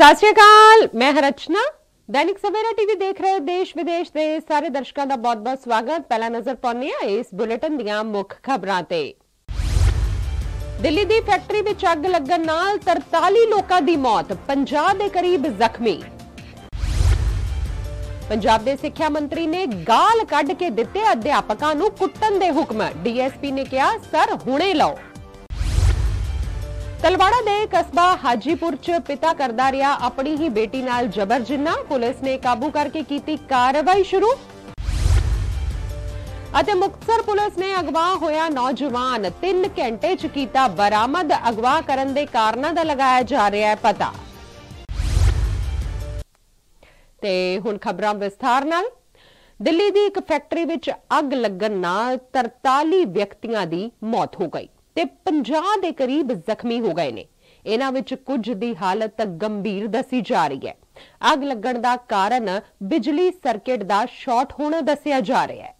ਸਤਿ ਸ਼੍ਰੀ ਅਕਾਲ, मैं हरचना। दैनिक सवेरा टीवी देख रहे देश विदेश ਦੇ ਸਾਰੇ ਦਰਸ਼ਕਾਂ ਦਾ ਬਹੁਤ-ਬਹੁਤ ਸਵਾਗਤ। ਪਹਿਲਾ ਨਜ਼ਰ ਪਾਉਂਦੇ ਆ ਇਸ ਬੁਲੇਟਿਨ ਦੀਆਂ ਮੁੱਖ ਖਬਰਾਂ ਤੇ। ਦਿੱਲੀ ਦੀ ਫੈਕਟਰੀ ਵਿੱਚ ਅੱਗ ਲੱਗਣ ਨਾਲ 43 ਲੋਕਾਂ ਦੀ ਮੌਤ, 50 ਦੇ ਕਰੀਬ ਜ਼ਖਮੀ। पंजाब के सिक्ख्या मंत्री ने गाल कढ़ के दिते अध्यापकों नूं कुट्टण दे हुक्म, डीएसपी ने कहा सर हुणे लाओ। तलवाड़ा दे कस्बा हाजीपुर च पिता करदा रहा अपनी ही बेटी नाल जबर जिन्ना, पुलिस ने काबू करके कीती कार्रवाई शुरू। मुक्तसर पुलिस ने अगवा होया नौजवान 3 घंटे च कीता बरामद, अगवा करन दे कारणां दा लगाया जा रहा है पता। ते हुण खबरां विस्तार नाल। दिल्ली दी इक फैक्टरी विच अग लगन नाल 43 व्यक्तियां दी मौत हो गई ते 50 दे करीब जख्मी हो गए ने। इन्हां विच कुछ दी हालत गंभीर दसी जा रही है। अग लगन दा कारण बिजली सर्किट दा शॉर्ट होना दस्या जा रहा है।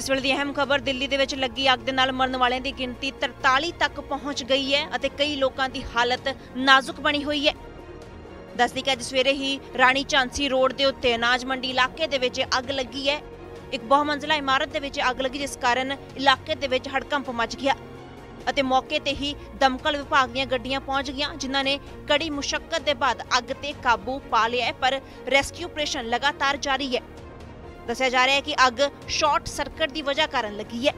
इस वेले दी अहम खबर, दिल्ली दे विच लगी अग दे नाल मरण वाले दी गिनती 43 तक पहुंच गई है अते कई लोकां दी हालत नाजुक बनी हुई है। दस्सदी कि अज सवेरे ही राणी झांसी रोड दे उत्ते अनाज मंडी इलाके दे विच अग लगी है। एक बहुमंजिला इमारत दे विच अग लगी जिस कारण इलाके दे विच हड़कंप मच गया अते मौके ते ही दमकल विभाग दीयां गड्डियां पहुंच गईयां जिन्हां ने कड़ी मुशक्कत दे बाद अग ते काबू पा लिया है, पर रेस्क्यू ऑपरेशन लगातार जारी है। दस्सिया जा रहा है कि अग शॉर्ट सर्किट की वजह कारण लगी है।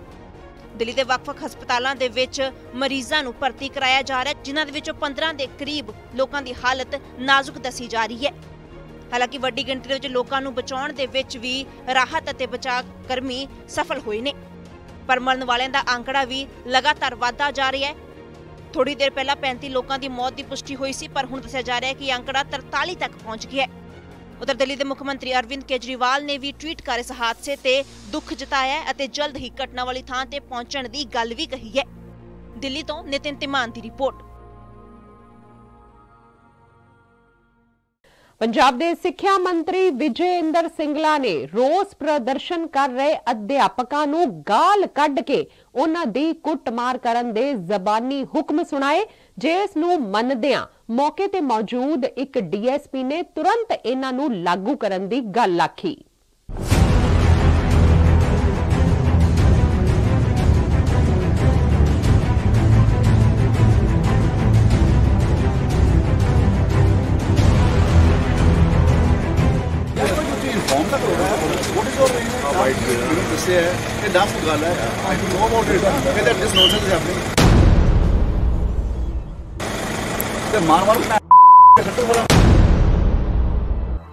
दिल्ली के ਵੱਖ-ਵੱਖ ਹਸਪਤਾਲਾਂ ਦੇ ਵਿੱਚ ਮਰੀਜ਼ਾਂ ਨੂੰ ਭਰਤੀ कराया जा रहा है जिन्हां ਦੇ ਵਿੱਚੋं 15 ਦੇ करीब लोगों की हालत नाजुक दसी जा रही है। हालांकि ਵੱਡੀ ਗਿਣਤੀ ਦੇ ਵਿੱਚ ਲੋਕਾਂ ਨੂੰ ਬਚਾਉਣ ਦੇ ਵਿੱਚ भी राहत ਅਤੇ बचाव कर्मी सफल हुए ने, पर मरण वाले का आंकड़ा भी लगातार वाधा जा रहा है। थोड़ी देर पहला 35 लोगों की मौत की पुष्टि हुई सी, पर हुण दस्सिया जा रहा है कि आंकड़ा 43 तक पहुंच गया है। उधर दिल्ली के मुख्यमंत्री अरविंद केजरीवाल ने भी ट्वीट कर इस हादसे ते दुख जताया है, जल्द ही घटना वाली थां ते पहुंचण दी गल भी कही है। दिल्ली तो नितिन तिमान की रिपोर्ट। पंजाब के सिक्ख्या मंत्री विजय इंदर सिंगला ने रोस प्रदर्शन कर रहे अध्यापकों नूं गाल कढ़ के उन्हां दी कुटमार करन दे जबानी हुक्म सुनाए, जिस नूं मनदिआं मौके ते मौजूद एक डीएसपी ने तुरंत इन्हां नूं लागू करन दी गल आखी। ਇਹ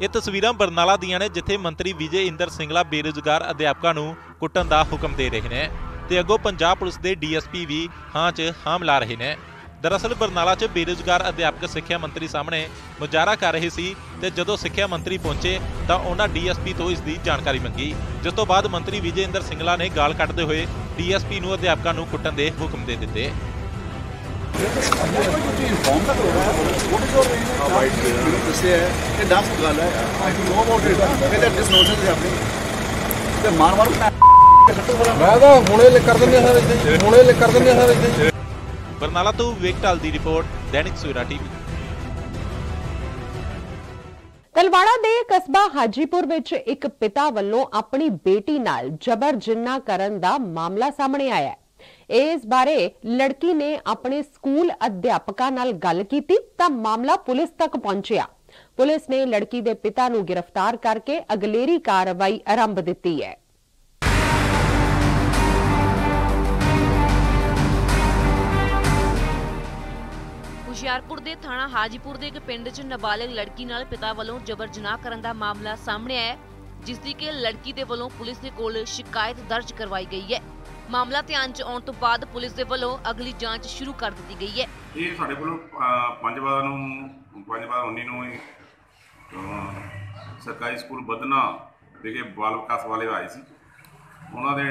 ਤਸਵੀਰਾਂ ਬਰਨਾਲਾ ਦੀਆਂ ਨੇ ਜਿੱਥੇ ਮੰਤਰੀ ਵਿਜੇ ਇੰਦਰ ਸਿੰਗਲਾ ਬੇਰੁਜ਼ਗਾਰ ਅਧਿਆਪਕਾਂ ਨੂੰ ਕੁੱਟਣ ਦਾ ਹੁਕਮ ਦੇ ਰਹੇ ਨੇ ਤੇ ਅੱਗੋਂ ਪੰਜਾਬ ਪੁਲਿਸ ਦੇ ਡੀਐਸਪੀ ਵੀ ਹਾਂ 'ਚ ਹਾਂ ਮਿਲਾ ਰਹੇ ਨੇ। दरअसल बरनाला च बेरोजगार अध्यापक सिक्ख्या मंत्री सामने मुजाहरा कर रहे सी ते जदों सिक्ख्या मंत्री पहुंचे तो उन्होंने डीएसपी तो इसकी जानकारी मंगी, जिस तो बाद मंत्री विजय इंदर सिंगला ने गाल कढ़दे हुए डीएसपी नूं अध्यापकां नूं कुट्टण दे हुकम दे दित्ते। बरनाला तो वेकटाल दी रिपोर्ट, दैनिक सवेरा टीवी। तलवाड़ा दे कस्बा हाजीपुर विच एक पिता वल्लों अपनी बेटी नाल जबर जिन्ना करन दा मामला सामने आया है। इस बारे लड़की ने अपने स्कूल अध्यापकां नाल गल कीती तां मामला पुलिस तक पहुंचिया। पुलिस ने लड़की दे पिता नूं गिरफ्तार करके अगलेरी कार्रवाई आरंभ दित्ती है। ਹੁਸ਼ਿਆਰਪੁਰ ਦੇ ਥਾਣਾ ਹਾਜੀਪੁਰ ਦੇ ਇੱਕ ਪਿੰਡ 'ਚ ਨਾਬਾਲਿਗ ਲੜਕੀ ਨਾਲ ਪਿਤਾ ਵੱਲੋਂ ਜਬਰ ਜਨਾਹ ਕਰਨ ਦਾ ਮਾਮਲਾ ਸਾਹਮਣੇ ਆਇਆ, ਜਿਸ ਦੀ ਕਿ ਲੜਕੀ ਦੇ ਵੱਲੋਂ ਪੁਲਿਸ ਦੇ ਕੋਲ ਸ਼ਿਕਾਇਤ ਦਰਜ ਕਰਵਾਈ ਗਈ ਹੈ। ਮਾਮਲਾ ਧਿਆਨ 'ਚ ਆਉਣ ਤੋਂ ਬਾਅਦ ਪੁਲਿਸ ਦੇ ਵੱਲੋਂ ਅਗਲੀ ਜਾਂਚ ਸ਼ੁਰੂ ਕਰ ਦਿੱਤੀ ਗਈ ਹੈ। ਇਹ ਸਾਡੇ ਕੋਲ 5/19 ਨੂੰ ਸਰਕਾਰੀ ਸਕੂਲ ਬਦਨਾ ਵਿਖੇ ਬਾਲ ਵਿਕਾਸ ਵਾਲੇ ਆਏ ਸੀ। ਉਹਨਾਂ ਦੇ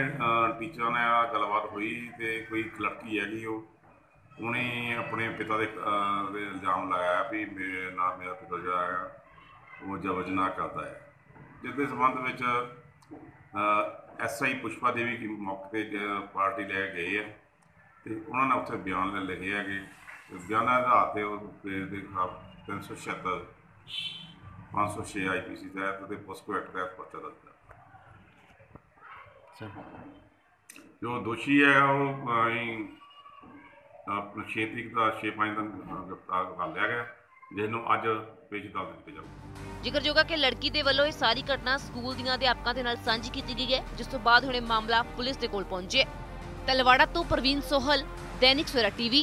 ਟੀਚਰਾਂ ਨਾਲ ਗੱਲਬਾਤ ਹੋਈ ਤੇ ਕੋਈ ਲੜਕੀ ਹੈਗੀ ਉਹ उन्हें अपने पिता पे इल्ज़ाम लाया भी मेरा पिता जो है वो जबरजना करता है। जिसके संबंध में SI पुष्पा देवी की मौके पर पार्टी ले गई है तो उन्होंने उत्थे बयान लिखे है कि बयान आधार पर उस केस के खिलाफ 376 IPC तहत पोस्को एक्ट तहत पर्चा दर्ज जो दोषी है वो अपना 6 तरीक का 6/5 दिन गिरफ्तार कर लिया गया जिसनों अज पेश अदालत किया जाएगा। जिक्रयोग है कि लड़की के वालों यह सारी घटना स्कूल दियां अध्यापकों के नाल सांझी की गई है जिस तो बाद हुणे मामला पुलिस के कोल पहुंचे। तलवाड़ा तो प्रवीण सोहल, दैनिक सवेरा टीवी।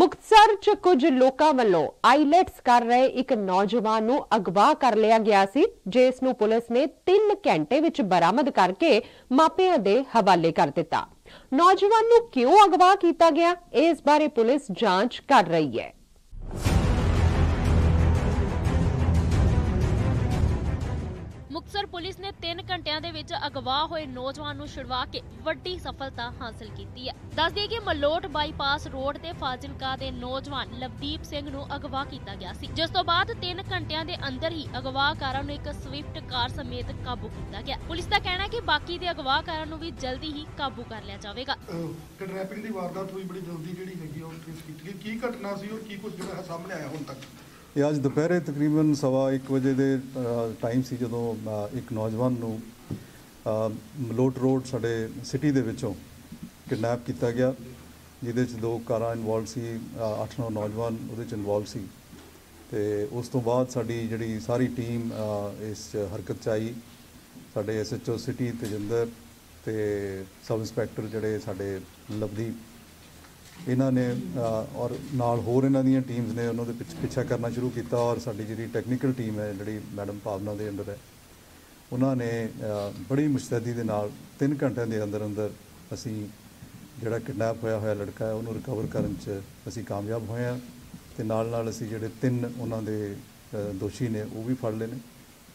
ਮੁਕਤਸਰ ਚ ਕੁਝ ਲੋਕਾਂ ਵੱਲੋਂ ਆਈਲੈਟਸ ਕਰ ਰਹੇ ਇੱਕ ਨੌਜਵਾਨ ਨੂੰ ਅਗਵਾ ਕਰ ਲਿਆ ਗਿਆ ਸੀ ਜਿਸ ਨੂੰ ਪੁਲਿਸ ਨੇ 3 ਘੰਟੇ ਵਿੱਚ ਬਰਾਮਦ ਕਰਕੇ ਮਾਪਿਆਂ ਦੇ ਹਵਾਲੇ ਕਰ ਦਿੱਤਾ। ਨੌਜਵਾਨ ਨੂੰ ਕਿਉਂ ਅਗਵਾ ਕੀਤਾ ਗਿਆ ਇਸ ਬਾਰੇ ਪੁਲਿਸ ਜਾਂਚ ਕਰ ਰਹੀ ਹੈ। ਮੁਕਤਸਰ ਪੁਲਿਸ ਨੇ 3 ਘੰਟਿਆਂ ਦੇ ਵਿੱਚ ਅਗਵਾ ਹੋਏ ਨੌਜਵਾਨ ਨੂੰ ਛੁਡਵਾ ਕੇ ਵੱਡੀ ਸਫਲਤਾ ਹਾਸਲ ਕੀਤੀ ਹੈ। ਦੱਸ ਦਈਏ ਕਿ ਮਲੋਟ ਬਾਈਪਾਸ ਰੋਡ ਤੇ ਫਾਜ਼ਿਲਕਾ ਦੇ ਨੌਜਵਾਨ ਲਵਦੀਪ ਸਿੰਘ ਨੂੰ ਅਗਵਾ ਕੀਤਾ ਗਿਆ ਸੀ ਜਿਸ ਤੋਂ ਬਾਅਦ 3 ਘੰਟਿਆਂ ਦੇ ਅੰਦਰ ਹੀ ਅਗਵਾਕਾਰਾਂ ਨੂੰ ਇੱਕ ਸਵਿਫਟ ਕਾਰ ਸਮੇਤ ਕਾਬੂ ਕੀਤਾ ਗਿਆ। ਪੁਲਿਸ ਦਾ ਕਹਿਣਾ ਹੈ ਕਿ ਬਾਕੀ ਦੇ ਅਗਵਾਕਾਰਾਂ ਨੂੰ ਵੀ ਜਲਦੀ ਹੀ ਕਾਬੂ ਕਰ ਲਿਆ ਜਾਵੇਗਾ। ਕਿਡਨੈਪਿੰਗ ਦੀ ਵਾਰਦਾਤ ਹੋਈ ਬੜੀ ਜਲਦੀ ਜਿਹੜੀ ਹੈਗੀ ਉਹ ਟ੍ਰੇਸ ਕੀਤੀ ਗਈ। ਕੀ ਘਟਨਾ ਸੀ और की कुछ जो सामने आया ਹੁਣ तक? ये आज दोपहर तकरीबन 1:15 बजे के टाइम से जो एक नौजवान मलोट रोड साडे सिटी के विचों किडनैप किया गया जिहदे च 2 कारां इनवॉल्व सी, 8-9 नौजवान उहदे च इनवॉल्व सी ते उस तो बाद साडी जिहड़ी सारी टीम इस हरकत च आई। साडे SHO सिटी तजिंदर ते सब इंस्पैक्टर जिहड़े साडे लवदीप इन्ह ने और नाल होर इन्ह दी टीम्स ने उन्होंने पिछा करना शुरू किया और साडी जिहड़ी टैक्नीकल टीम है जिहड़ी मैडम भावना दे अंदर है उन्होंने बड़ी मुस्तैदी दे नाल 3 घंटे के अंदर अंदर असी जिहड़ा किडनैप होया होया लड़का है उन्होंने रिकवर करने च असी कामयाब होए हां ते नाल नाल असी जिहड़े 3 उन्हां दे दोषी ने वो भी फड़ लए ने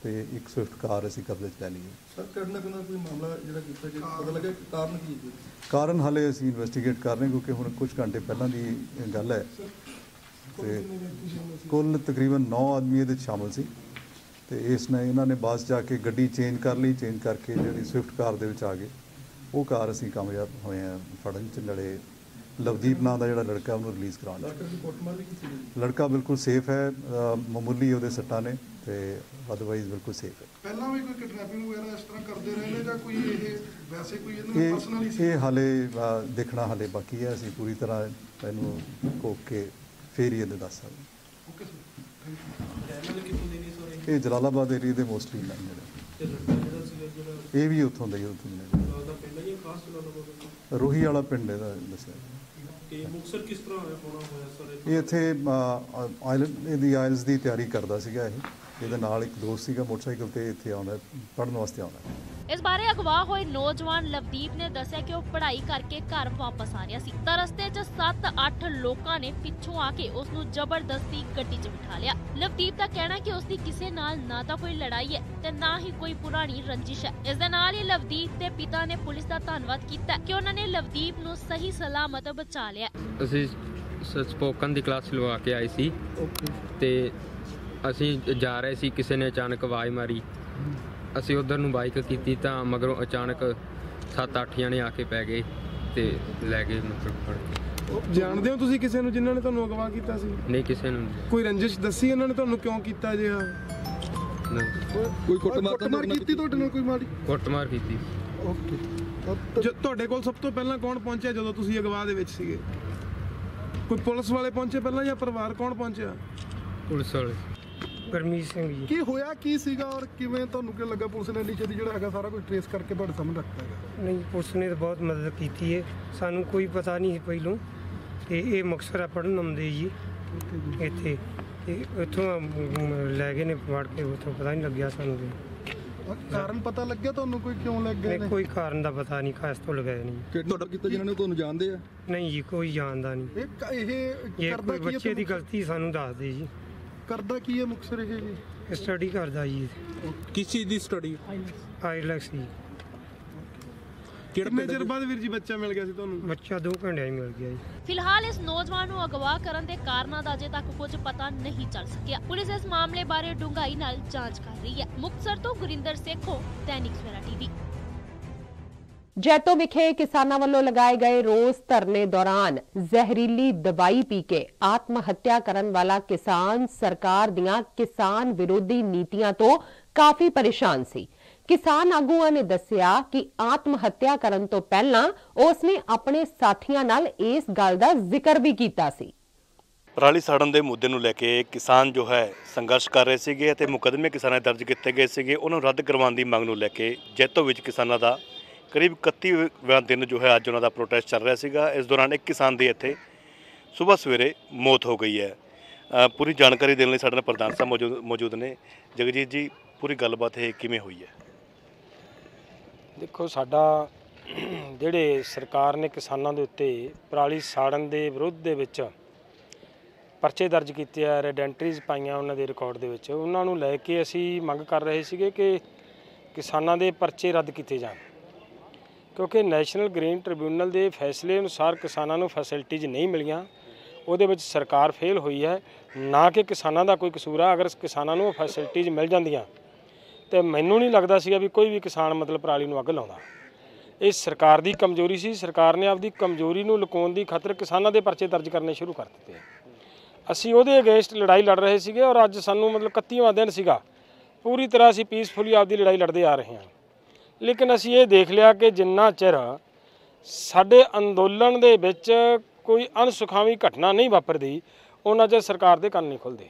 ते एक स्विफ्ट कार असी कब्जे च लै लई है। सर किडनैप दा कोई मामला जिहड़ा कीता जे पता लगे कारण की है? कारण हाले असी इन्वेस्टिगेट कर रहे क्योंकि हुण कुछ घंटे पहलां दी गल है ते कुल तकरीबन 9 आदमी इहदे शामिल सी ते इस ने इन्हां ने बाद जाके गड्डी चेंज कर लई। चेंज करके जिहड़ी स्विफ्ट कार दे विच आ गए वो कार असी कामयाब होए हां फड़न च। नड़े लवदीप नाम का जो लड़का उन्होंने रिलीज कराने लड़का बिल्कुल सेफ है। मामूली उहदे सट्टा ने अदरवाइज बिल्कुल सेफ है। हाले देखना हाले बाकी है असीं पूरी तरह इन्हूं घोक के फिर ही इहदे दस सकते। ये जलालाबाद एरिए के मोस्टली ये भी उत्थों दे रोही वाला पिंड दस्सिया। ਇਹ ਇੱਥੇ ਆਇਲਸ ਦੀ ਤਿਆਰੀ ਕਰਦਾ ਸੀਗਾ। ਇਹਦੇ ਨਾਲ ਇੱਕ ਦੋਸਤ ਸੀਗਾ ਮੋਟਰਸਾਈਕਲ ਤੇ ਇੱਥੇ ਆਉਂਦਾ ਪੜਨ ਵਾਸਤੇ ਆਉਂਦਾ। ਇਸ ਬਾਰੇ ਅਗਵਾ ਹੋਏ ਨੌਜਵਾਨ ਲਵਦੀਪ ਨੇ ਦੱਸਿਆ ਕਿ ਉਹ ਪੜ੍ਹਾਈ ਕਰਕੇ ਘਰ ਵਾਪਸ ਆ ਰਿਹਾ ਸੀ ਤਾਂ ਰਸਤੇ 'ਚ 7-8 ਲੋਕਾਂ ਨੇ ਪਿੱਛੋਂ ਆ ਕੇ ਉਸ ਨੂੰ ਜ਼ਬਰਦਸਤੀ ਗੱਡੀ 'ਚ ਬਿਠਾ ਲਿਆ। ਲਵਦੀਪ ਦਾ ਕਹਿਣਾ ਕਿ ਉਸ ਦੀ ਕਿਸੇ ਨਾਲ ਨਾ ਤਾਂ ਕੋਈ ਲੜਾਈ ਹੈ ਤੇ ਨਾ ਹੀ ਕੋਈ ਪੁਰਾਣੀ ਰੰਜਿਸ਼ ਹੈ। ਇਸ ਦੇ ਨਾਲ ਹੀ ਲਵਦੀਪ ਦੇ ਪਿਤਾ ਨੇ ਪੁਲਿਸ ਦਾ ਧੰਨਵਾਦ ਕੀਤਾ ਕਿ ਉਹਨਾਂ ਨੇ ਲਵਦੀਪ ਨੂੰ ਸਹੀ ਸਲਾਮਤ ਬਚਾ ਲਿਆ। ਅਸੀਂ ਸਪੋਕਨ ਦੀ ਕਲਾਸ ਲਵਾ ਕੇ ਆਏ ਸੀ ਤੇ ਅਸੀਂ ਜਾ ਰਹੇ ਸੀ ਕਿਸੇ ਨੇ ਅਚਾਨਕ ਆਵਾਜ਼ ਮਾਰੀ। ਅਸੀਂ ਉਧਰ ਨੂੰ ਬਾਈਕ ਕੀਤੀ ਤਾਂ ਮਗਰੋਂ ਅਚਾਨਕ 7-8 ਜਣੇ ਆ ਕੇ ਪੈ ਗਏ ਤੇ ਲੈ ਗਏ। ਮਤਲਬ ਫੜ ਕੇ ਜਾਣਦੇ ਹੋ ਤੁਸੀਂ ਕਿਸੇ ਨੂੰ ਜਿਨ੍ਹਾਂ ਨੇ ਤੁਹਾਨੂੰ ਅਗਵਾ ਕੀਤਾ ਸੀ? ਨਹੀਂ ਕਿਸੇ ਨੂੰ। ਕੋਈ ਰੰਜਿਸ਼ ਦੱਸੀ ਉਹਨਾਂ ਨੇ ਤੁਹਾਨੂੰ ਕਿਉਂ ਕੀਤਾ ਜਿਹਾ? ਕੋਈ ਕੁੱਟਮਾਰ ਕੀਤੀ ਤੁਹਾਡੇ ਨਾਲ? ਕੋਈ ਮਾੜੀ ਕੁੱਟਮਾਰ ਕੀਤੀ। ਓਕੇ ਤੁਹਾਡੇ ਕੋਲ ਸਭ ਤੋਂ ਪਹਿਲਾਂ ਕੌਣ ਪਹੁੰਚਿਆ ਜਦੋਂ ਤੁਸੀਂ ਅਗਵਾ ਦੇ ਵਿੱਚ ਸੀਗੇ? ਕੋਈ ਪੁਲਿਸ ਵਾਲੇ ਪਹੁੰਚੇ ਪਹਿਲਾਂ ਜਾਂ ਪਰਿਵਾਰ? ਕੌਣ ਪਹੁੰਚਿਆ? ਪੁਲਿਸ ਵਾਲੇ। ਗਰਮੀਤ ਸਿੰਘ ਜੀ। ਕੀ ਹੋਇਆ ਕੀ ਸੀਗਾ ਔਰ ਕਿਵੇਂ ਤੁਹਾਨੂੰ ਕਿ ਲੱਗਾ ਪੁਲਿਸ ਨੇ ਇੰਨੀ ਜਲਦੀ ਜਿਹੜਾ ਹੈਗਾ ਸਾਰਾ ਕੁਝ ਟ੍ਰੇਸ ਕਰਕੇ ਤੁਹਾਡੇ ਸਾਹਮਣੇ ਰੱਖਤਾ ਹੈਗਾ? ਨਹੀਂ ਪੁਲਿਸ ਨੇ ਤਾਂ ਬਹੁਤ ਮਦਦ ਕੀਤੀ ਹੈ। ਸਾਨੂੰ ਕੋਈ ਪਤਾ ਨਹੀਂ ਸੀ ਪਹਿਲਾਂ ਤੇ ਇਹ ਮੁਕਤਸਰ ਆ ਪੜ੍ਹਨ ਆਉਂਦੇ ਜੀ ਇੱਥੇ ਤੇ ਉੱਥੋਂ ਲੈ ਗਏ ਨੇ ਫੜ ਕੇ। ਉੱਥੋਂ ਪਤਾ ਨਹੀਂ ਲੱਗਿਆ ਸਾਨੂੰ ਕਾਰਨ। ਪਤਾ ਲੱਗਿਆ ਤੁਹਾਨੂੰ ਕੋਈ ਕਿਉਂ ਲੱਗ ਗਏ? ਨਹੀਂ ਕੋਈ ਕਾਰਨ ਦਾ ਪਤਾ ਨਹੀਂ ਖਾਸ ਤੋਂ ਲਗਾਇਆ ਨਹੀਂ। ਤੁਹਾਡਾ ਕੀਤਾ ਜਿਹਨਾਂ ਨੇ ਤੁਹਾਨੂੰ ਜਾਣਦੇ ਆ? ਨਹੀਂ ਜੀ ਕੋਈ ਜਾਣਦਾ ਨਹੀਂ। ਇਹ ਕਰਦਾ ਕੀ ਬੱਚੇ ਦੀ ਗਲਤੀ ਸਾਨੂੰ ਦੱਸਦੇ ਜੀ। ਕਰਦਾ ਕੀ ਹੈ ਮੁਕਤਸਰ ਇਹ ਜੀ? ਸਟੱਡੀ ਕਰਦਾ ਜੀ। ਕਿਸ ਚੀਜ਼ ਦੀ ਸਟੱਡੀ? ਆਈਲੈਟਸ ਦੀ। कितने चर बाद वीर जी बच्चा मिल गया सी ਤੁਹਾਨੂੰ? बच्चा 2 ਘੰਟੇ ਹੀ ਮਿਲ ਗਿਆ ਜੀ। ਫਿਲਹਾਲ ਇਸ ਨੌਜਵਾਨ ਨੂੰ ਅਗਵਾ ਕਰਨ ਦੇ ਕਾਰਨਾਂ ਦਾ ਅਜੇ ਤੱਕ ਕੁਝ ਪਤਾ ਨਹੀਂ ਚੱਲ ਸਕਿਆ। ਪੁਲਿਸ ਇਸ ਮਾਮਲੇ ਬਾਰੇ ਡੂੰਘਾਈ ਨਾਲ ਜਾਂਚ ਕਰ ਰਹੀ ਹੈ। ਮੁਕਤਸਰ ਤੋਂ ਗੁਰਿੰਦਰ ਸੇਖੋ, ਦੈਨਿਕ ਸਵੇਰਾ ਟੀਵੀ। जैतो विखे किसानों वालों लगाए गए रोस धरने दौरान जहरीली दवाई पी के आत्महत्या करने वाला किसान सरकार दियां किसान विरोधी नीतियां तो काफी परेशान सी। किसान आगुआ ने दस्या कि आत्महत्या करने तो पहला उसने अपने साथियों नाल इस गल दा जिक्र भी कीता सी। पराली साड़न के मुद्दे को लेके किसान जो है संघर्ष कर रहे थे। मुकदमे किसान दर्ज किए गए थे, उन्होंने रद्द करवाने की मांग को लेके जैतो विच किसानों का करीब 31 दिन जो है अज उन्होंने प्रोटेस्ट चल रहा सीगा। इस दौरान एक किसान की इत्थे सुबह सवेरे मौत हो गई है। पूरी जानकारी देने लिए साडे प्रधान साहब मौजूद ने। जगजीत जी, पूरी गलबात है किवें हुई है? देखो, साडा जिहड़े सरकार ने किसानों के उत्ते पराली साड़न के विरोध दे विच परचे दर्ज कीते आ, रेडेंटरीज पाइया उन्होंने रिकॉर्ड दे विच, उन्हां नूं लैके असीं मंग कर रहे सीगे कि किसानों के परचे रद्द किए जाण, क्योंकि नैशनल ग्रीन ट्रिब्यूनल के फैसले अनुसार किसानों को फैसिलिटीज नहीं मिलिया, वो सरकार फेल हुई है, ना कि किसानों का कोई कसूर है। अगर किसानों को फैसिलिटीज मिल जांदियां तो मैनू नहीं लगता सी भी कोई भी किसान मतलब पराली अग लाउंदा। ये सरकार की कमजोरी सी। सरकार ने आपकी कमजोरी को लुकाउण की खातर किसानों के परचे दर्ज करने शुरू कर दिए। असी उहदे अगेंस्ट लड़ाई लड़ रहे थे और अज सानू मतलब 31वां दिन सीगा, पूरी तरह असी पीसफुली आपकी लड़ाई लड़ते आ रहे हैं। लेकिन असी ये देख लिया कि जिन्ना चिर साडे अंदोलन दे विच कोई अनसुखावी घटना नहीं वापरती, उन्ना चिर सरकार दे कन्न नहीं खुलदे।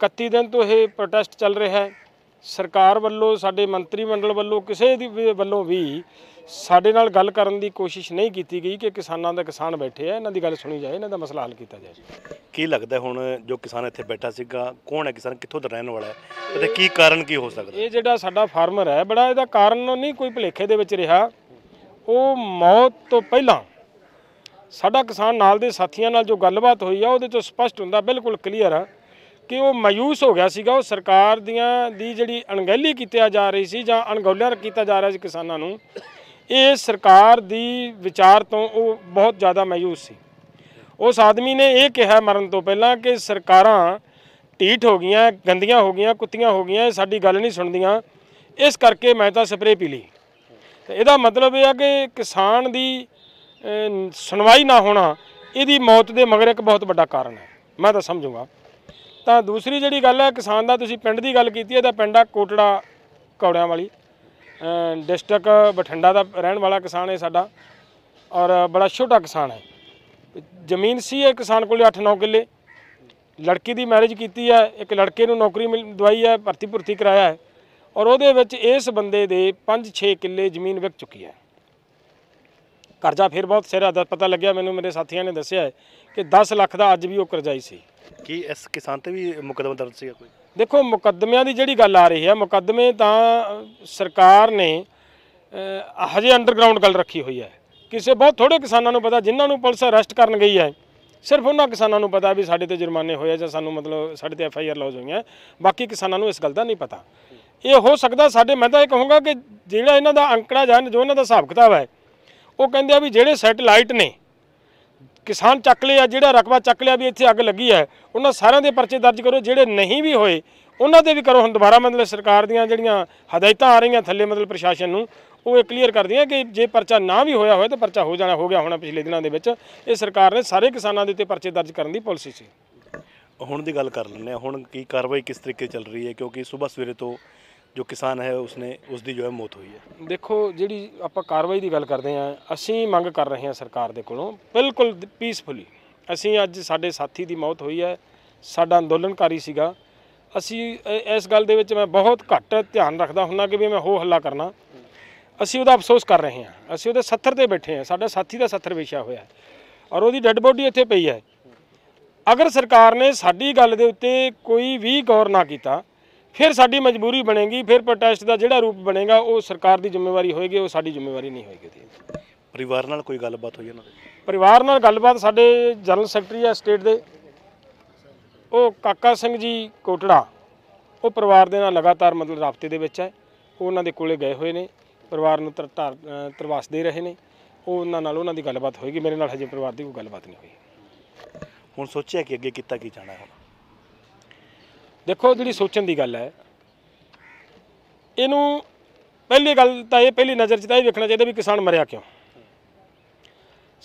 31 दिन तो यह प्रोटेस्ट चल रहा है। सरकार वालों, साडे मंत्रीमंडल वालों, किसी वालों भी साडे नाल गल करन दी कोशिश नहीं की गई कि किसानों का किसान बैठे है, इन्हां दी गल सुनी जाए, इन्हां दा मसला हल किया जाए। की लगता हुण जो किसान इत्थे बैठा सीगा, कौन है किसान, कित्थों दा रहण वाला है, ते की कारण की हो सकदा? ये जिहड़ा साडा फार्मर है, बड़ा इहदा कारण नहीं कोई भुलेखे दे विच रहा। उह मौत तो पहलां साडा किसान नाल दे साथियां नाल जो गलबात होई आ, उहदे चों स्पष्ट हुंदा, बिल्कुल क्लीयर आ कि वह मायूस हो गया सीगा। सरकार दी जिहड़ी अणगहली कीती जा रही सी जां अणगौलिया कीता जा रहा सी किसानां नूं, ये सरकार दी विचार तो वह बहुत ज़्यादा मायूस सी। उस आदमी ने यह कहा मरण तो पहला कि सरकार ढीठ हो गई, गंदियाँ हो गई, कुत्तियाँ हो गई, साड़ी गल नहीं सुनदियाँ, इस करके मैं तो स्परे पी ली। तो यदा मतलब यह है कि किसान की सुनवाई ना होना यदी मौत के मगर एक बहुत बड़ा कारण है, मैं तो समझूँगा। तो दूसरी जी गल है किसान का, तुसीं पिंड की गल की, यदा पिंड कोटड़ा कौड़ियां वाली, डिस्ट्रिक्ट बठिंडा का रहने वाला किसान है साडा, और बड़ा छोटा किसान है। जमीन सी है किसान को 8-9 किले, लड़की दी मैरिज कीती है, एक लड़के नूं नौकरी दवाई है, भर्ती भुर्ती कराया है, और उहदे विच इस बंदे दे 5-6 किले जमीन विक चुकी है। करजा फिर बहुत सिरा दा पता लग्या मैनूं, मेरे साथियों ने दस्सिया है कि 10 लाख दा अज भी वह करजाई सी। कि इस किसान ते भी मुकदमा दर्ज सी? देखो, मुकदमियां दी जिहड़ी गल आ रही है, मुकदमे तां सरकार ने हजे अंडरग्राउंड गल रखी हुई है। किसी बहुत थोड़े किसानों को पता, जिन्होंने पुलिस अरैसट करन गई है, सिर्फ उन्होंने किसानों को पता भी साढ़े तो जुर्माने हुए या सानू मतलब साढ़े तो FIR लॉज हुई है, बाकी किसानों को इस गल का नहीं पता। ये हो सकता साढ़े, मैं तो यह कहूँगा कि जोड़ा इन्हों का अंकड़ा जा, जो इन्हों का हिसाब किताब है, वो कहें भी जोड़े सैटेलाइट ने किसान चक लिया, जोड़ा रकबा चक लिया भी इतने अग लगी है, उन्होंने सारे के परचे दर्ज करो, जोड़े नहीं भी होए उन्होंने भी करो। हम दोबारा मतलब सरकार दीयां जिहड़ियां हदायतां आ रही थले मतलब प्रशासन नूं, वो क्लीयर कर दिया कि जे परचा ना भी होया हो तो परचा हो जाना, हो गया होना। पिछले दिनों के विच ये सरकार ने सारे किसानों के उत्ते परचे दर्ज करने की पॉलिसी सी। हुण दी गल कर लैंदे, हुण की कार्रवाई किस तरीके चल रही है, क्योंकि सुबह सवेरे तो जो किसान है उसने उसकी जो है मौत हुई है। देखो, जिहड़ी आपां कार्रवाई की गल करते हैं, असीं मंग कर रहे हैं सरकार दे कोलों बिल्कुल पीसफुली। असीं अज साडे साथी दी मौत हुई है, साडा अंदोलनकारी सीगा, असीं इस गल दे विच मैं बहुत घट ध्यान रखदा हुंदा कि भी मैं हो हल्ला करना। असीं उहदा अफसोस कर रहे हैं, असीं उहदे 70 ते बैठे हैं, साडा साथी दा 70 विछा होया और उहदी डैड बॉडी इत्थे पई है। अगर सरकार ने साडी गल दे उत्ते कोई भी गौर ना कीता, फिर साडी मजबूरी बनेगी, फिर प्रोटेस्ट दा जिहड़ा रूप बनेगा वो सरकार दी जिम्मेवारी होएगी, वो साडी जिम्मेवारी नहीं होएगी। परिवार नाल कोई गलबात होई? परिवार नाल गलबात साडे जनरल सैकटरी है स्टेट दे, वो काका सिंह जी कोटड़ा, वो परिवार दे नाल लगातार मतलब राबते दे विच है, उन्हां दे कोले गए होए ने। परिवार में तरवास दे रहे हैं। उन्होंने की गलबात होगी, मेरे नाल हजे परिवार की कोई गलबात नहीं हुई। हुण सोचिया कि अगे किता की जाना है? देखो जी सोचने की गल है, इनू पहली गल तो यह पहली नज़र से तो यह वेखना चाहिए भी किसान मरिया क्यों।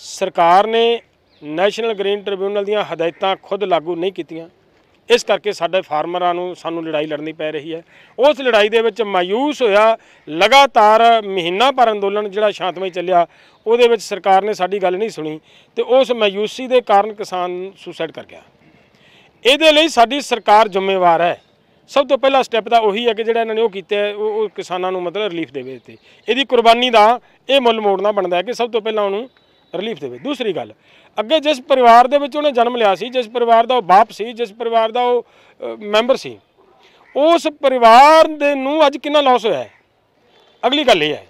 सरकार ने नैशनल ग्रीन ट्रिब्यूनल दी हदायतां खुद लागू नहीं कीतियां, इस करके साडे फार्मरां नूं सानूं लड़ाई लड़नी पै रही है। उस लड़ाई दे विच मायूस होया लगातार महीना भर अंदोलन जिहड़ा शांतमई चलिया, उहदे विच सरकार ने साडी गल नहीं सुनी ते उस मायूसी दे कारण किसान सुसाइड कर गया। इहदे लई साडी सरकार जिम्मेवार है। सब तो पहला स्टैप तो उही है कि जिहड़ा इन्हां ने ओह कीता है ओह किसानां नूं मतलब रिलीफ देवे ते इहदी कुर्बानी दा इह मुल मोड़ना बनदा है कि सब तो पहला उहनूं रिलीफ देवे। दूसरी गल अगे जिस परिवार दे विच उहने जन्म लिया सी, जिस परिवार दा ओह बाप सी, जिस परिवार दा ओह मैंबर सी, उस परिवार दे नूं अज कितना लॉस होया है। अगली गल इह है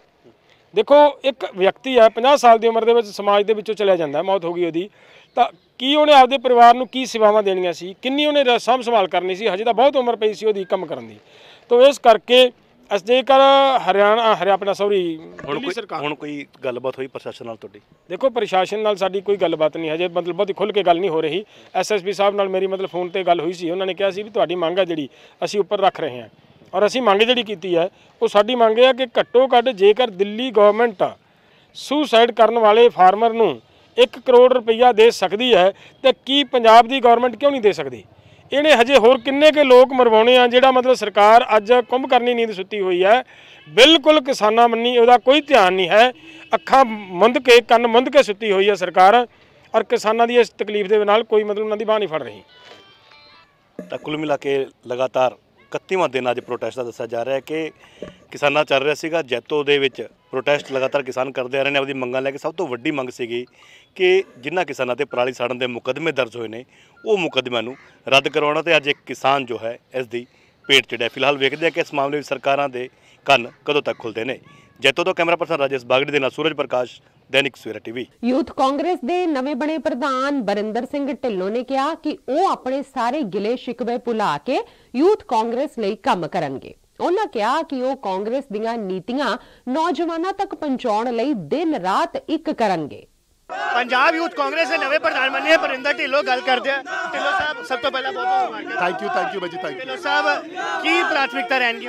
देखो एक व्यक्ति है 50 साल दी उम्र दे विच समाज दे विचों चलिया जांदा है, मौत हो गई उहदी, तां की उहने आपदे परिवार नूं की सेवावां देणियां सी, किन्नी उहने सांभ संभाल करनी सी, हजे तां बहुत उम्र पई सी उहदी काम करन दी। तो इस करके अस जेकर हरियाणा अपना सॉरी हुण कोई गलबात हुई प्रशासन नाल? तुहाडी देखो प्रशासन नाल साडी कोई गलबात नहीं हजे, मतलब बहुत ही खुल के गल नहीं हो रही। SSP साहब नाल मेरी मतलब फोन पर गल हुई सी, उन्होंने कहा सी भी तुहाडी मंग है जिहड़ी असी उपर रख रहे हैं और असी मंग जिहड़ी कीती है वो साडी मंग है कि घट्टो घट्ट जेकर दिल्ली गवर्नमेंट सुसाइड करन वाले फार्मर नूं 1 करोड़ रुपया दे सकदी है तो की पंजाब दी गवर्नमेंट क्यों नहीं दे सकदी। इन्हें हजे होर किन्ने के लोग मरवाने हैं जिहड़ा मतलब सरकार अज कुंभ करनी नींद सुती हुई है, बिल्कुल किसाना मन्नी उहदा कोई ध्यान नहीं है, अखां मुंद के कन्न मुंद के सुती हुई है सरकार और किसानों की इस तकलीफ के नाल कोई मतलब उन्होंने बाह नहीं फड़ रही। तो कुल मिला के लगातार 31वां दिन अज प्रोटेस्ट का दस्सिया जा रहा है कि किसाना चल रहा सीगा जैतो दे विच प्रोटेस्ट लगातार किसान करते आ रहे हैं अपनी मंगा लैके। सब तो वड्डी मंग सीगी कि जिन्हां किसानों ते पराली साड़न के मुकदमे दर्ज होए ने वो मुकदमों नूं रद्द करवाना, तो अज एक किसान जो है इस दी पेट चढ़िया। फिलहाल वेखदे आ कि इस मामले में सरकारां दे कन्न कदों तक खुलदे ने। जैतो तो कैमरा पर्सन राजेश बागड़ी दे नाल सूरज प्रकाश, दैनिक सवेरा टीवी। यूथ कांग्रेस दे नवे बने प्रधान बरिंदर सिंह ढिल्लों ने कहा कि वो अपने सारे गिले शिकवे भुला के यूथ कांग्रेस लई काम करनगे। उन्होंने कहा कि वो कांग्रेस दियां नीतियां नौजवानों तक पहुंचाने लई दिन रात एक करनगे। पंजाब यूथ कांग्रेस के नवे प्रधान बने बरिंदर ढिल्लों गल करते हैं। ढिल्लों साहब सब तो पहला बहुत थैंक यू भाजी, थैंक यू। ढिल्लों साहब की प्राथमिकता रहनगी?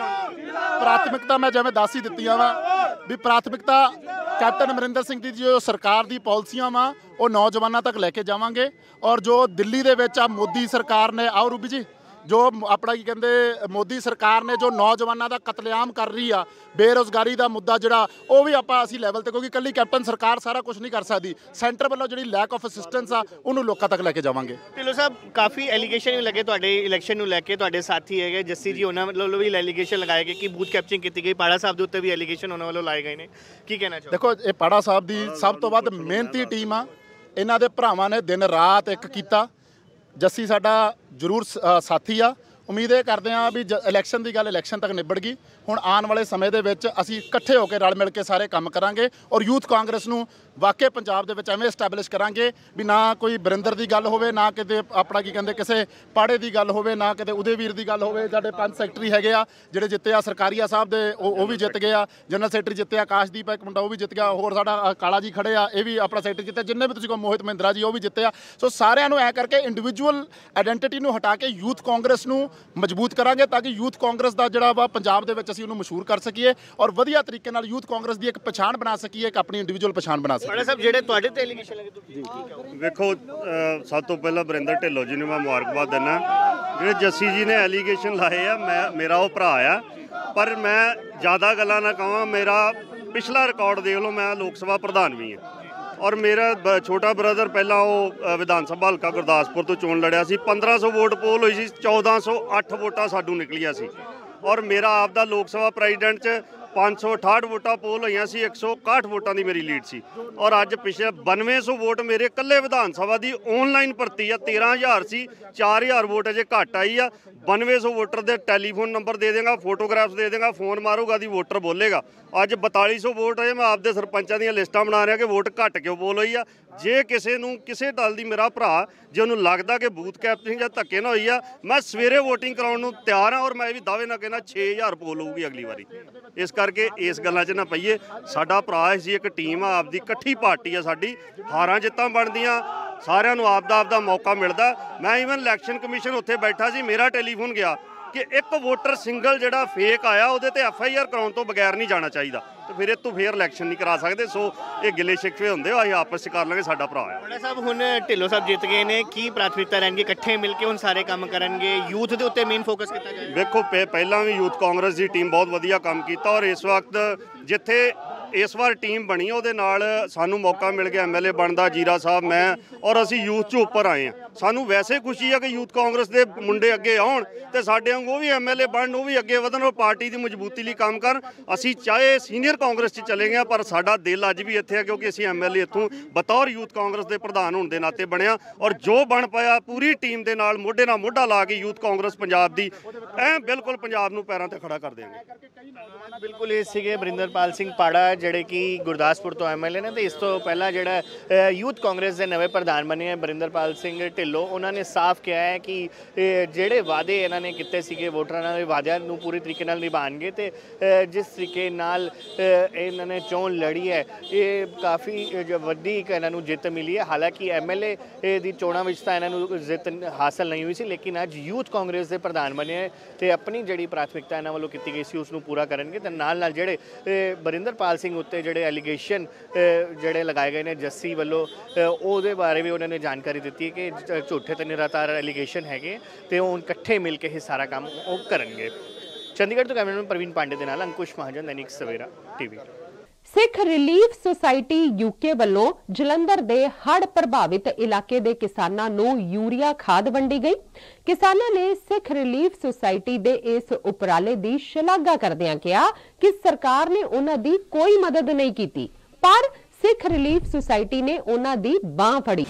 प्राथमिकता मैं जिवें दस ही दित्तियां वा भी प्राथमिकता कैप्टन अमरिंदर सिंह दी जो सरकार दी पॉलिसियां वा वो नौजवानों तक लैके जावांगे। और जो दिल्ली दे विच मोदी सरकार ने आओ रूबी जी जो अपना की कहिंदे मोदी सरकार ने जो नौजवानों का कतलेआम कर रही आ, बेरोज़गारी का मुद्दा जिहड़ा वो भी आपां असी लैवल ते, क्योंकि कल्ली कैप्टन सरकार सारा कुछ नहीं कर सकती, सेंटर वालों जिहड़ी लैक ऑफ असिस्टेंस आ उन्होंने लोगों तक लैके जावांगे। ढिल्लों साहब काफ़ी एलीगेशन लगे तुहाडे इलैक्शन नूं लैके, तुहाडे साथी है जस्सी जी उन्होंने वालों भी एलीगेशन लगाए गए कि बूथ कैप्चरिंग की गई, पाड़ा साहब के उत्ते भी एलीगेशन उन्होंने वालों लाए गए ने, की कहना चाहो? देखो ये पाड़ा साहब की सब तो वध मेहनती टीम आ, इन्हां दे भरावां ने दिन रात एक कीता। जस्सी साडा जरूर साथी आ, उम्मीद ये करते हैं भी इलैक्शन की गल इलैक्शन तक निबड़ गई। हुण आने वाले समय के असीं इकट्ठे होकर रल मिल के सारे काम करांगे और यूथ कांग्रेस नूं वाकई पंजाब दे विच एवें एस्टैबलिश करांगे भी ना कोई बरिंदर की गल होवे, ना कि अपना की कहिंदे किसी पाड़े की गल होवे, ना कि उदयवीर की गल होवे। साडे 5 सैकटरी हैगे आ जिहड़े जित्ते आ, सरकारीआ साहब दे वो भी जित गए आ, जनरल सैकटरी जित्ते आ, आकाशदीप एक मुंडा वो भी जित गया, होर साडा काला जी खड़े आ ये भी अपना सैकटरी जित्ते, जिन्हें भी तुसीं कहो मोहित महिंद्रा जी वो भी जित्ते आ। सो सारिआं नूं ऐ करके इंडिविजुअल आइडेंटिटी नूं हटा के यूथ कांग्रेस नूं मजबूत करांगे ताकि यूथ कांग्रेस दा जिहड़ा वा पंजाब दे विच असीं उहनूं मशहूर कर सकीए और वधिया तरीके नाल यूथ कांग्रेस दी एक पछाण बना सकीए, एक अपनी इंडिविजुअल पछाण बना सकीए। साहब जिहड़े तुहाडे ते एलीगेशन लगे, देखो सब तो पहला बरिंदर ढिल्लों जी नूं मैं मुबारकबाद दिंदा। जिहड़े जस्सी जी ने एलीगेशन लाए आ, मैं मेरा वो भरा आ, पर मैं ज़्यादा गल्लां ना कहां, मेरा पिछला रिकॉर्ड देख लो, मैं लोक सभा प्रधान भी हाँ और मेरा छोटा ब्रदर पहला वो विधान सभा हल्का गुरदासपुर तो चोन लड़िया सी, 1500 वोट पोल हुई सी, 1408 वोटां साडू निकलिया सी और मेरा आपदा लोक सभा प्रेजिडेंट च 568 वोटां पोल हुई सी, 161 वोटां दी मेरी लीड सी और अज पिछले 9200 वोट मेरे कल्ले विधान सभा दी ऑनलाइन भर्ती आ 13000 सी, 4000 वोट अजे घट आई आ। 9200 वोटर दे टैलीफोन नंबर दे देंगा, फोटोग्राफ्स दे देंगा, फोन मारूगा दी वोटर बोलेगा। अज 4200 वोट है, मैं आपदे सरपंचां दी लिस्टां बना रहा कि वोट घट क्यों पोल हुई आ। जे किसी नूं किसी दल दी मेरा भरा जे उन्होंने लगता कि बूथ कैप्चरिंग जां धक्के ना होई आ, मैं सवेरे वोटिंग कराउण नूं तैयार हाँ और मैं भी दावे ना कहना 6000 पोल होगी अगली वारी। इस करके इस गल्लां च ना पाइए। साडा भरा जी एक टीम आ, आपदी कट्ठी पार्टी आ, साडी हारां जित्तां बनदियां, सारियां नूं आपदा मौका मिलदा। मैं ईवन इलैक्शन कमीशन उत्थे बैठा जी, मेरा टैलीफोन गया कि एक वोटर सिंगल जिहड़ा फेक आया उहदे ते FIR कराउण तों बगैर नहीं जाना चाहिदा, तो फिर इतों फिर इलैक्शन नहीं करा सकते। सो ये गिले शिकवे होंगे, अं आपस कर लेंगे, साडा भरा है। बड़ा साहब हुण ढिल्लों साहब जित गए ने, की प्राथमिकता लैणगे इकट्ठे मिल के, हुण सारे काम करनगे, यूथ दे उत्ते मेन फोकस कीता जाएगा। देखो पहला भी यूथ कांग्रेस की टीम बहुत वधिया काम कीता, और इस वक्त जिथे इस बार टीम बनी उहदे नाल सानू मौका मिल गया MLA बनदा, जीरा साहब मैं, और असी यूथ च उपर आए हैं। सानू वैसे खुशी है कि यूथ कांग्रेस के मुंडे अगे आउण ते साडे वांग भी MLA बन, वो भी अगे वधन, और पार्टी की मजबूती लिए काम कर। असी चाहे सीनियर कांग्रेस च चले गए, पर साडा दिल अज भी इत्थे है, क्योंकि असी MLA इत्थों बतौर यूथ कांग्रेस के प्रधान होने के नाते बनिया, और जो बन पाया पूरी टीम के नाल मोढे नाल मोढा ला के यूथ कांग्रेस पंजाब दी ऐ बिल्कुल पंजाब नूं पैरां ते खड़ा कर देंगे। बिल्कुल ये सीगे बरिंदरपाल सिंह पाड़ा ਜਿਹੜੇ कि गुरदासपुर तो MLA ने, तो इस तो पहला ਜਿਹੜਾ यूथ कांग्रेस के नवे प्रधान बने हैं बरिंदरपाल सिंह ढिल्लों, उन्होंने साफ किया है कि ਜਿਹੜੇ वादे इन्होंने किए ਸੀਗੇ वोटरां ਨਾਲ, वादियां ਨੂੰ पूरी तरीके ਨਾਲ ਨਿਭਾਣਗੇ, ਤੇ जिस तरीके ਨਾਲ ਇਹਨਾਂ ਨੇ ਚੋਣ लड़ी है ये काफ़ी ਵੱਡੀ ਇੱਕ ਇਹਨਾਂ ਨੂੰ ਜਿੱਤ ਮਿਲੀ है। हालांकि MLA ਦੀ ਚੋਣਾਂ ਵਿੱਚ ਤਾਂ ਇਹਨਾਂ ਨੂੰ ਜਿੱਤ ਹਾਸਲ ਨਹੀਂ ਹੋਈ ਸੀ, लेकिन ਅੱਜ यूथ कांग्रेस के प्रधान बने हैं तो अपनी ਜਿਹੜੀ प्राथमिकता ਇਹਨਾਂ ਵੱਲੋਂ ਕੀਤੀ ਗਈ ਸੀ ਉਸ ਨੂੰ पूरा ਕਰਨਗੇ। ਤੇ ਨਾਲ ਨਾਲ ਜਿਹੜੇ बरिंदरपाल सिंह उत्ते जड़े एलीगेशन जड़े लगाए गए हैं जस्सी वालों, उसके बारे भी उन्होंने जानकारी दी कि झूठे तो निराधार एलीगेशन है, तो हम इकट्ठे मिल के ही सारा काम वो करेंगे। चंडीगढ़ तो कैमरामैन प्रवीण पांडे के नाल Ankush Mahajan, Dainik Savera TV. Sikh relief society UK वालों जलंधर के हड़ प्रभावित इलाके के किसानों को यूरिया खाद वंडी गई। किसानों ने सिख रिलीफ सोसाइटी के इस उपराले की शलाघा करदियां कहा कि सरकार ने उन्हां दी कोई मदद नहीं की, पर सिख रिलीफ सोसाइटी ने उन्हां दी बांह फड़ी।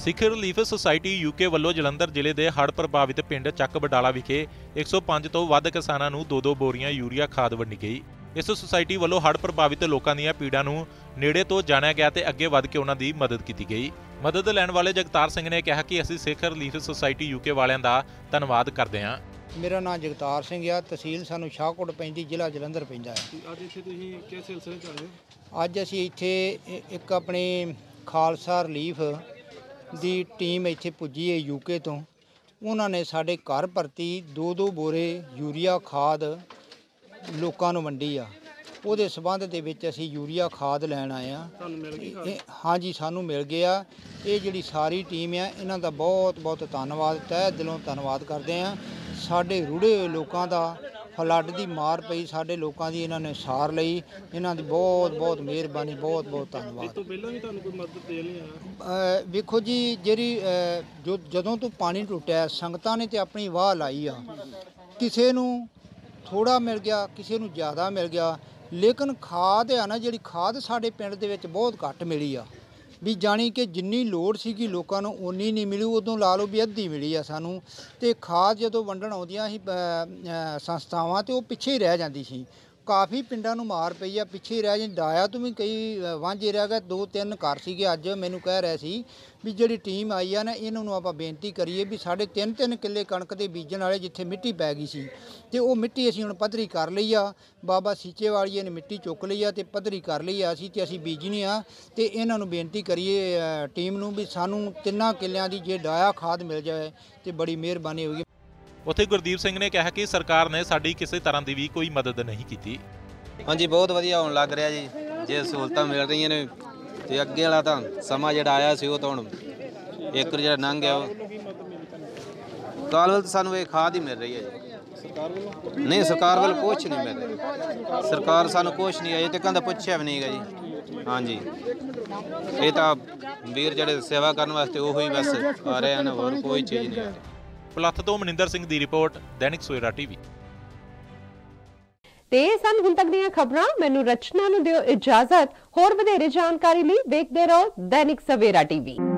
ਸਿੱਖ ਰਿਲੀਫ ਸੁਸਾਇਟੀ UK ਵੱਲੋਂ ਜਲੰਧਰ ਜ਼ਿਲ੍ਹੇ ਦੇ ਹੜ੍ਹ ਪ੍ਰਭਾਵਿਤ ਪਿੰਡ ਚੱਕ ਬਡਾਲਾ ਵਿਖੇ 105 ਤੋਂ ਵੱਧ ਕਿਸਾਨਾਂ ਨੂੰ 2-2 ਬੋਰੀਆਂ ਯੂਰੀਆ ਖਾਦ ਵੰਡੀ ਗਈ। ਇਸ ਸੁਸਾਇਟੀ ਵੱਲੋਂ ਹੜ੍ਹ ਪ੍ਰਭਾਵਿਤ ਲੋਕਾਂ ਦੀਆਂ ਪੀੜਾਂ ਨੂੰ ਨੇੜੇ ਤੋਂ ਜਾਣਿਆ ਗਿਆ ਤੇ ਅੱਗੇ ਵੱਧ ਕੇ ਉਹਨਾਂ ਦੀ ਮਦਦ ਕੀਤੀ ਗਈ। ਮਦਦ ਲੈਣ ਵਾਲੇ ਜਗਤਾਰ ਸਿੰਘ ਨੇ ਕਿਹਾ ਕਿ ਅਸੀਂ ਸਿੱਖ ਰਿਲੀਫ ਸੁਸਾਇਟੀ UK ਵਾਲਿਆਂ ਦਾ ਧੰਨਵਾਦ ਕਰਦੇ ਹਾਂ। ਮੇਰਾ ਨਾਮ ਜਗਤਾਰ ਸਿੰਘ ਆ, ਤਹਿਸੀਲ ਸਾਨੂੰ ਸ਼ਾਹਕੋਟ ਪੈਂਦੀ, ਜ਼ਿਲ੍ਹਾ ਜਲੰਧਰ ਪੈਂਦਾ ਹੈ। ਅੱਜ ਇੱਥੇ ਤੁਸੀਂ ਕਿਸ ਸਿਲਸਿਲੇ ਚ ਆਏ ਹੋ? ਅੱਜ ਅਸੀਂ ਇੱਥੇ ਇੱਕ ਆਪਣੇ ਖਾਲਸਾ ਰਿਲੀਫ ਦੀ ਟੀਮ ਇੱਥੇ ਪੁੱਜੀ ਹੈ UK ਤੋਂ। ਉਹਨਾਂ ਨੇ ਸਾਡੇ ਘਰ ਪ੍ਰਤੀ 2-2 ਬੋਰੇ ਯੂਰੀਆ ਖਾਦ ਲੋਕਾਂ ਨੂੰ ਵੰਡੀ ਆ। ਉਹਦੇ ਸਬੰਧ ਦੇ ਵਿੱਚ ਅਸੀਂ ਯੂਰੀਆ ਖਾਦ ਲੈਣ ਆਏ ਆ। ਹਾਂਜੀ, ਸਾਨੂੰ ਮਿਲ ਗਿਆ। ਇਹ ਜਿਹੜੀ ਸਾਰੀ ਟੀਮ ਆ ਇਹਨਾਂ ਦਾ ਬਹੁਤ-ਬਹੁਤ ਧੰਨਵਾਦ, ਤਹਿ ਦਿਲੋਂ ਧੰਨਵਾਦ ਕਰਦੇ ਆ। ਸਾਡੇ ਰੁੜੇ ਹੋਏ ਲੋਕਾਂ ਦਾ, ਫਲੱਡ ਦੀ ਮਾਰ ਪਈ ਸਾਡੇ ਲੋਕਾਂ ਦੀ, ਇਹਨਾਂ ਨੇ ਸਾਰ ਲਈ। ਇਹਨਾਂ ਦੀ ਬਹੁਤ-ਬਹੁਤ ਮਿਹਰਬਾਨੀ, ਬਹੁਤ-ਬਹੁਤ ਧੰਨਵਾਦ। ਇਸ ਤੋਂ ਪਹਿਲਾਂ ਵੀ ਤੁਹਾਨੂੰ ਕੋਈ ਮਦਦ ਦੇ ਲਈ? ਵੇਖੋ ਜੀ, ਜਿਹੜੀ ਜਦੋਂ ਤੋਂ ਪਾਣੀ ਟੁੱਟਿਆ ਸੰਗਤਾਂ ਨੇ ਤੇ ਆਪਣੀ ਵਾਹ ਲਾਈ ਆ, ਕਿਸੇ ਨੂੰ ਥੋੜਾ ਮਿਲ ਗਿਆ, ਕਿਸੇ ਨੂੰ ਜ਼ਿਆਦਾ ਮਿਲ ਗਿਆ, ਲੇਕਿਨ ਖਾਦ ਆ ਨਾ ਜਿਹੜੀ ਖਾਦ ਸਾਡੇ ਪਿੰਡ ਦੇ ਵਿੱਚ ਬਹੁਤ ਘੱਟ ਮਿਲੀ ਆ। ਵੀ ਜਾਣੀ ਕਿ ਜਿੰਨੀ ਲੋੜ ਸੀਗੀ ਲੋਕਾਂ ਨੂੰ ਉਨੀ ਨਹੀਂ ਮਿਲੀ, ਉਦੋਂ ਲਾ ਲਓ ਵੀ ਅੱਧੀ ਮਿਲੀ ਆ ਸਾਨੂੰ। ਤੇ ਖਾਦ ਜਦੋਂ ਵੰਡਣ ਆਉਂਦੀਆਂ ਸੀ ਸੰਸਥਾਵਾਂ ਤੇ ਉਹ ਪਿੱਛੇ ਹੀ ਰਹਿ ਜਾਂਦੀ ਸੀ। ਕਾਫੀ ਪਿੰਡਾਂ ਨੂੰ ਮਾਰ ਪਈ ਆ, ਪਿੱਛੇ ਰਹਿ ਜਾਂਦੀ। ਡਾਇਆ ਤੋਂ ਵੀ ਕਈ ਵਾਂਝੇ ਰਹਿ ਗਏ, 2-3 ਘਰ ਸੀਗੇ। ਅੱਜ ਮੈਨੂੰ ਕਹਿ ਰਿਹਾ ਸੀ ਵੀ ਜਿਹੜੀ ਟੀਮ ਆਈ ਆ ਨਾ, ਇਹਨਾਂ ਨੂੰ ਆਪਾਂ ਬੇਨਤੀ ਕਰੀਏ ਵੀ ਸਾਡੇ 3-3 ਕਿੱਲੇ ਕਣਕ ਦੇ ਬੀਜਣ ਵਾਲੇ ਜਿੱਥੇ ਮਿੱਟੀ ਪੈ ਗਈ ਸੀ ਤੇ ਉਹ ਮਿੱਟੀ ਅਸੀਂ ਹੁਣ ਪੱਧਰੀ ਕਰ ਲਈ ਆ। ਬਾਬਾ ਸੀਚੇ ਵਾਲੀਏ ਨੇ ਮਿੱਟੀ ਚੁੱਕ ਲਈ ਆ ਤੇ ਪੱਧਰੀ ਕਰ ਲਈ ਆ ਅਸੀਂ, ਤੇ ਅਸੀਂ ਬੀਜਣੀ ਆ। ਤੇ ਇਹਨਾਂ ਨੂੰ ਬੇਨਤੀ ਕਰੀਏ ਟੀਮ ਨੂੰ ਵੀ ਸਾਨੂੰ 3 ਕਿੱਲਿਆਂ ਦੀ ਜੇ ਡਾਇਆ ਖਾਦ ਮਿਲ ਜਾਵੇ ਤੇ ਬੜੀ ਮਿਹਰਬਾਨੀ ਹੋਵੇਗੀ। ਉੱਥੇ ਗੁਰਦੀਪ ਸਿੰਘ ਨੇ ਕਿਹਾ ਕਿ ਸਰਕਾਰ ਨੇ ਸਾਡੀ ਕਿਸੇ ਤਰ੍ਹਾਂ ਦੀ ਵੀ ਕੋਈ ਮਦਦ ਨਹੀਂ ਕੀਤੀ। ਹਾਂਜੀ, ਬਹੁਤ ਵਧੀਆ ਹੋਣ ਲੱਗ ਰਿਹਾ ਜੀ, ਜੇ ਸਹੂਲਤਾਂ ਮਿਲ ਰਹੀਆਂ ਨੇ ਤੇ ਅੱਗੇ ਵਾਲਾ ਤਾਂ ਸਮਾਂ ਜਿਹੜਾ ਆਇਆ ਸੀ ਉਹ ਤਾਂ ਹੁਣ ਇੱਕ ਜਿਹੜਾ ਲੰਘ ਗਿਆ। ਕਾਲਵਲ ਸਾਨੂੰ ਇਹ ਖਾਦ ਹੀ ਮਿਲ ਰਹੀ ਹੈ ਜੀ ਸਰਕਾਰ ਵੱਲੋਂ? ਨਹੀਂ, ਸਰਕਾਰ ਵੱਲੋਂ ਕੁਛ ਨਹੀਂ ਮਿਲ ਰਿਹਾ। ਸਰਕਾਰ ਸਾਨੂੰ ਕੁਛ ਨਹੀਂ, ਅਜੇ ਤੱਕ ਤਾਂ ਪੁੱਛਿਆ ਵੀ ਨਹੀਂ ਹੈਗਾ ਜੀ। ਹਾਂਜੀ, ਇਹ ਤਾਂ ਵੀਰ ਜਿਹੜੇ ਸੇਵਾ ਕਰਨ ਵਾਸਤੇ ਉਹੀ ਬਸ ਆ ਰਹੇ ਹਨ, ਹੋਰ ਕੋਈ ਚੀਜ਼ ਨਹੀਂ ਆ ਰਹੀ। ਪਲੱਥ ਤੋਂ ਮਨਿੰਦਰ ਸਿੰਘ ਦੀ ਰਿਪੋਰਟ, ਦੈਨਿਕ ਸਵੇਰਾ TV। ਤੇ ਸਾਨੂੰ ਹੁਣ ਤੱਕ ਦੀਆਂ ਖਬਰਾਂ, ਮੈਨੂੰ ਰਚਨਾ ਨੂੰ ਦਿਓ ਇਜਾਜ਼ਤ। ਹੋਰ ਵਧੇਰੇ ਜਾਣਕਾਰੀ ਲਈ ਵੇਖਦੇ ਰਹੋ ਦੈਨਿਕ ਸਵੇਰਾ TV।